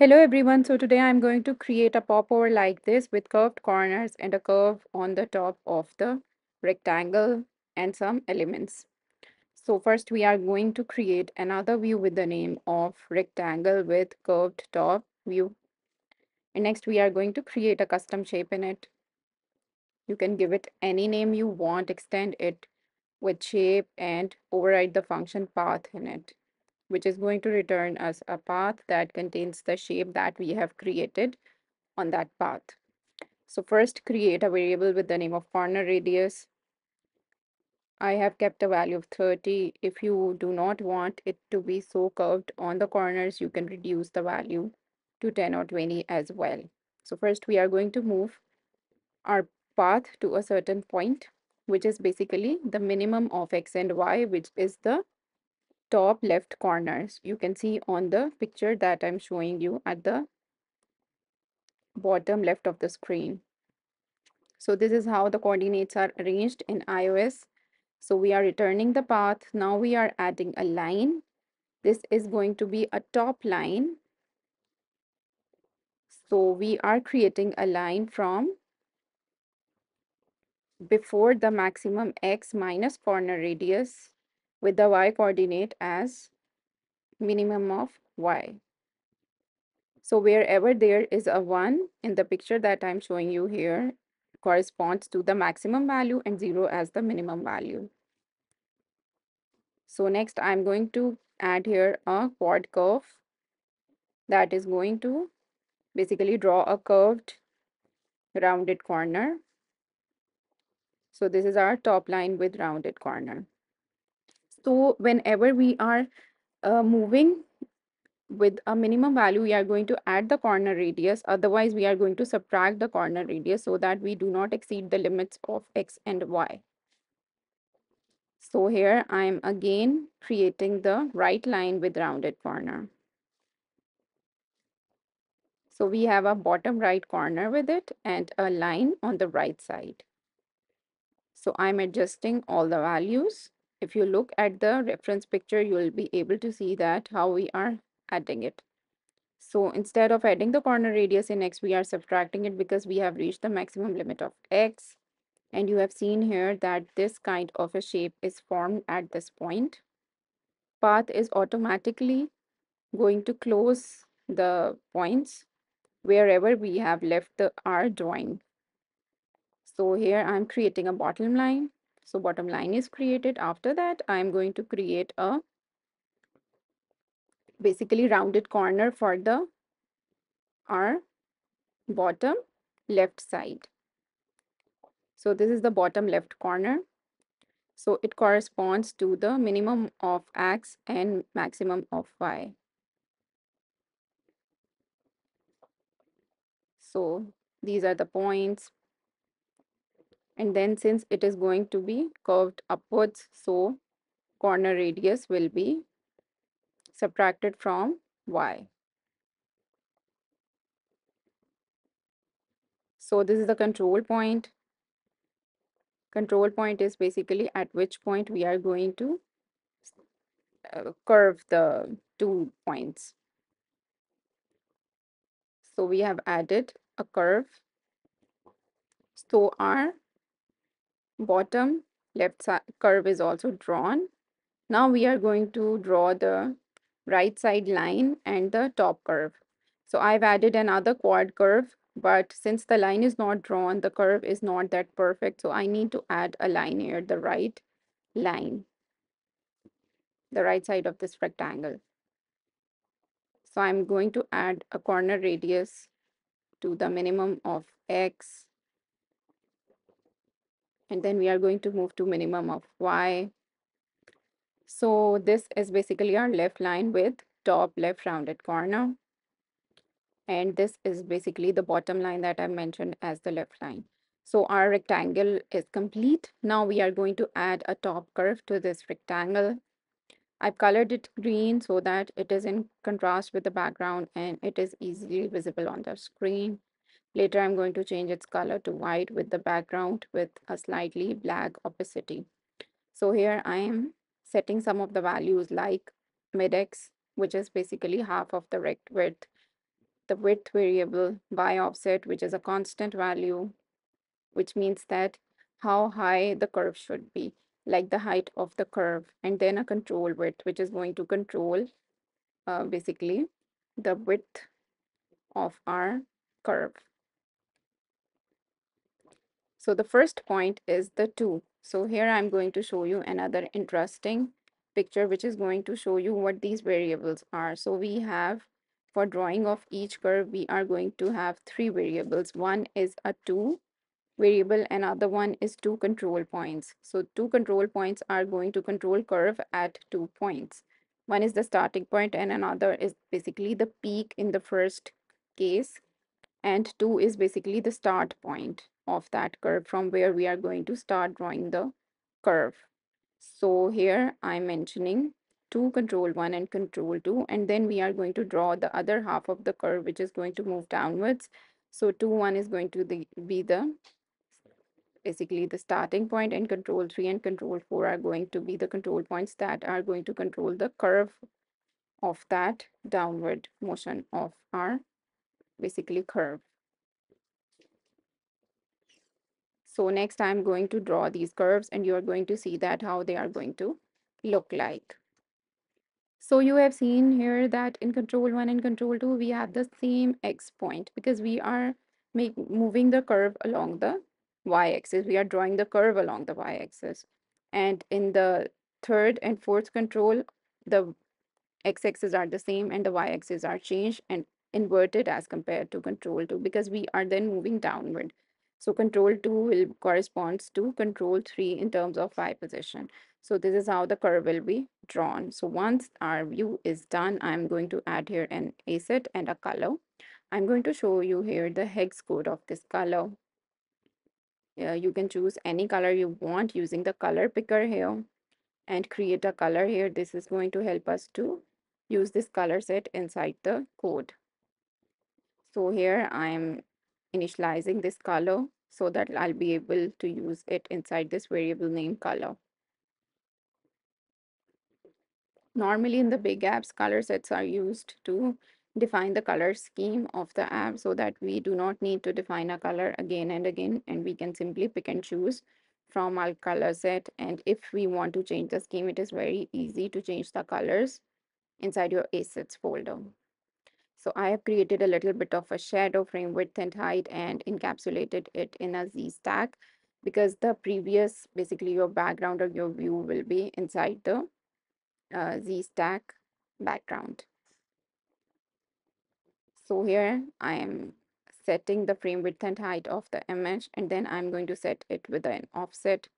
Hello everyone, so today I'm going to create a popover like this with curved corners and a curve on the top of the rectangle and some elements. So first we are going to create another view with the name of rectangle with curved top view. And next we are going to create a custom shape in it. You can give it any name you want, extend it with shape and override the function path in it, which is going to return us a path that contains the shape that we have created on that path. So first create a variable with the name of corner radius. I have kept a value of 30. If you do not want it to be so curved on the corners, you can reduce the value to 10 or 20 as well. So first we are going to move our path to a certain point, which is basically the minimum of x and y, which is the top left corners. You can see on the picture that I'm showing you at the bottom left of the screen. So this is how the coordinates are arranged in iOS. So we are returning the path. Now we are adding a line. This is going to be a top line. So we are creating a line from before the maximum x minus corner radius with the y coordinate as minimum of y. So wherever there is a 1 in the picture that I'm showing you here corresponds to the maximum value and 0 as the minimum value. So next I'm going to add here a quad curve that is going to basically draw a curved rounded corner. So this is our top line with rounded corner. So whenever we are moving with a minimum value, we are going to add the corner radius. Otherwise, we are going to subtract the corner radius so that we do not exceed the limits of x and y. So here I am again creating the right line with rounded corner. So we have a bottom right corner with it and a line on the right side. So I'm adjusting all the values. If you look at the reference picture, you will be able to see that how we are adding it. So instead of adding the corner radius in x, we are subtracting it because we have reached the maximum limit of x. And you have seen here that this kind of a shape is formed at this point. Path is automatically going to close the points wherever we have left our drawing. So here I'm creating a bottom line. So bottom line is created. After that, I'm going to create a basically rounded corner for our bottom left side. So this is the bottom left corner. So it corresponds to the minimum of x and maximum of y. So these are the points. And then since it is going to be curved upwards, so corner radius will be subtracted from y. So this is the control point. Control point is basically at which point we are going to curve the two points. So we have added a curve. So our bottom left side curve is also drawn. Now we are going to draw the right side line and the top curve. So I've added another quad curve, but since the line is not drawn, the curve is not that perfect. So I need to add a line here, the right line, the right side of this rectangle. So I'm going to add a corner radius to the minimum of x. And then we are going to move to minimum of y. So this is basically our left line with top left rounded corner. And this is basically the bottom line that I mentioned as the left line. So our rectangle is complete. Now we are going to add a top curve to this rectangle. I've colored it green so that it is in contrast with the background and it is easily visible on the screen. Later, I'm going to change its color to white with the background with a slightly black opacity. So here I am setting some of the values like mid-x, which is basically half of the rect width, the width variable by offset, which is a constant value, which means that how high the curve should be, like the height of the curve, and then a control width, which is going to control basically the width of our curve. So the first point is the 2. So here I'm going to show you another interesting picture, which is going to show you what these variables are. So we have, for drawing of each curve, we are going to have 3 variables. One is a 2 variable, another one is 2 control points. So 2 control points are going to control curve at 2 points. One is the starting point and another is basically the peak in the first case, and 2 is basically the start point of that curve from where we are going to start drawing the curve. So here I'm mentioning 2 control 1 and control 2, and then we are going to draw the other half of the curve, which is going to move downwards. So 2, 1 is going to be the basically the starting point, and control 3 and control 4 are going to be the control points that are going to control the curve of that downward motion of our basically curve. So next I'm going to draw these curves and you are going to see that how they are going to look like. So you have seen here that in control 1 and control 2 we have the same x point, because we are moving the curve along the y-axis. We are drawing the curve along the y-axis, and in the third and fourth control the x-axis are the same and the y-axis are changed and inverted as compared to control 2, because we are then moving downward. So control 2 will corresponds to control 3 in terms of y position. So this is how the curve will be drawn. So once our view is done, I'm going to add here an asset and a color. I'm going to show you here the hex code of this color. You can choose any color you want using the color picker here and create a color here. This is going to help us to use this color set inside the code. So here I'm initializing this color so that I'll be able to use it inside this variable named color. Normally in the big apps, color sets are used to define the color scheme of the app so that we do not need to define a color again and again, and we can simply pick and choose from our color set. And if we want to change the scheme, it is very easy to change the colors inside your assets folder. So I have created a little bit of a shadow frame width and height and encapsulated it in a Z stack, because the previous basically your background or your view will be inside the Z stack background. So here I am setting the frame width and height of the image, and then I'm going to set it with an offset.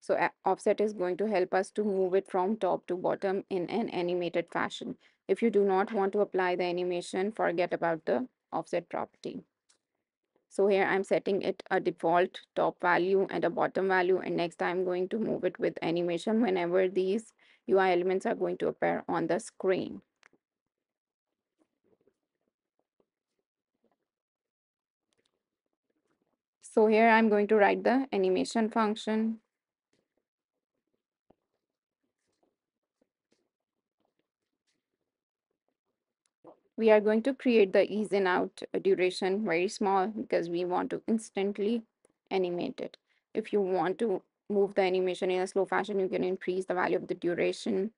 So offset is going to help us to move it from top to bottom in an animated fashion. If you do not want to apply the animation, forget about the offset property. So here I'm setting it a default top value and a bottom value, and next I'm going to move it with animation whenever these UI elements are going to appear on the screen. So here I'm going to write the animation function. We are going to create the ease in out duration very small, because we want to instantly animate it. If you want to move the animation in a slow fashion, you can increase the value of the duration.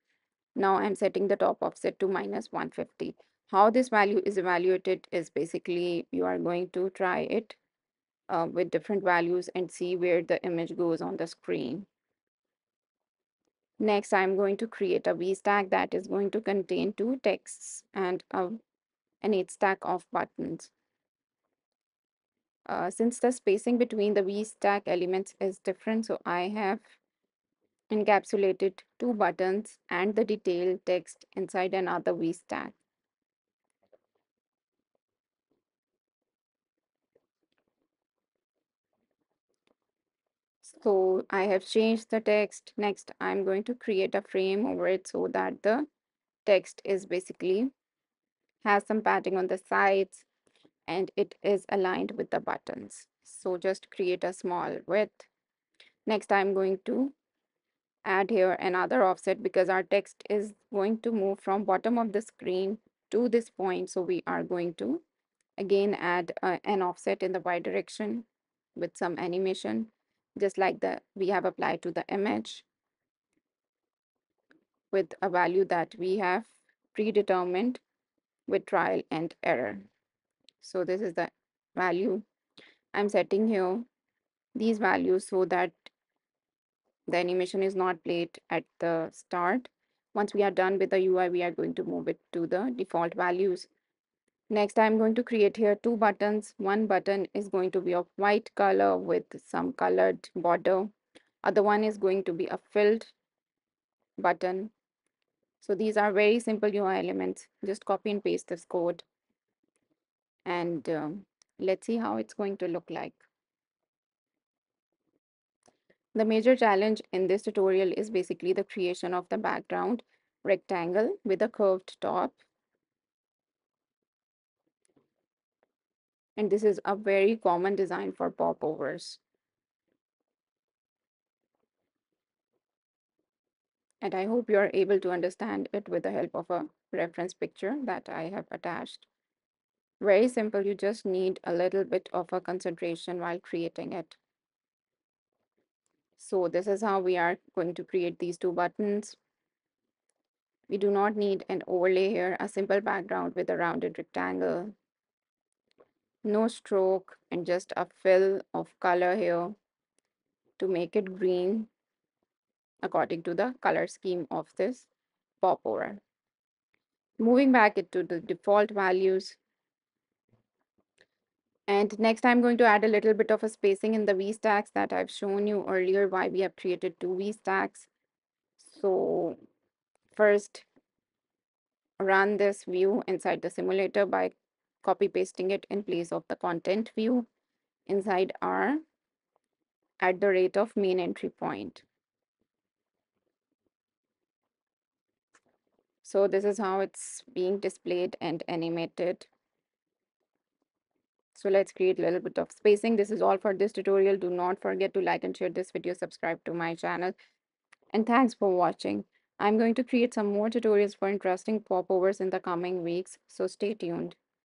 Now I'm setting the top offset to -150. How this value is evaluated is basically you are going to try it with different values and see where the image goes on the screen. Next, I'm going to create a V stack that is going to contain 2 texts and an 8 stack of buttons. Since the spacing between the V stack elements is different, so I have encapsulated 2 buttons and the detailed text inside another V stack. So I have changed the text. Next, I'm going to create a frame over it so that the text is basically has some padding on the sides and it is aligned with the buttons. So just create a small width. Next, I'm going to add here another offset, because our text is going to move from bottom of the screen to this point. So we are going to Again, add an offset in the Y direction with some animation, just like we have applied to the image, with a value that we have predetermined with trial and error. So this is the value I'm setting here, these values, so that the animation is not played at the start. Once we are done with the UI, we are going to move it to the default values. Next, I'm going to create here two buttons. One button is going to be of white color with some colored border. Other one is going to be a filled button. So these are very simple UI elements. Just copy and paste this code. And let's see how it's going to look like. The major challenge in this tutorial is basically the creation of the background rectangle with a curved top. And this is a very common design for popovers. And I hope you are able to understand it with the help of a reference picture that I have attached. Very simple, you just need a little bit of a concentration while creating it. So this is how we are going to create these two buttons. We do not need an overlay here, a simple background with a rounded rectangle. No stroke and just a fill of color here to make it green according to the color scheme of this popover. Moving back into the default values. And next I'm going to add a little bit of a spacing in the V stacks that I've shown you earlier, why we have created two V stacks. So first run this view inside the simulator by copy pasting it in place of the content view inside R at the rate of main entry point. So this is how it's being displayed and animated. So let's create a little bit of spacing. This is all for this tutorial. Do not forget to like and share this video, subscribe to my channel, and thanks for watching. I'm going to create some more tutorials for interesting popovers in the coming weeks, so stay tuned.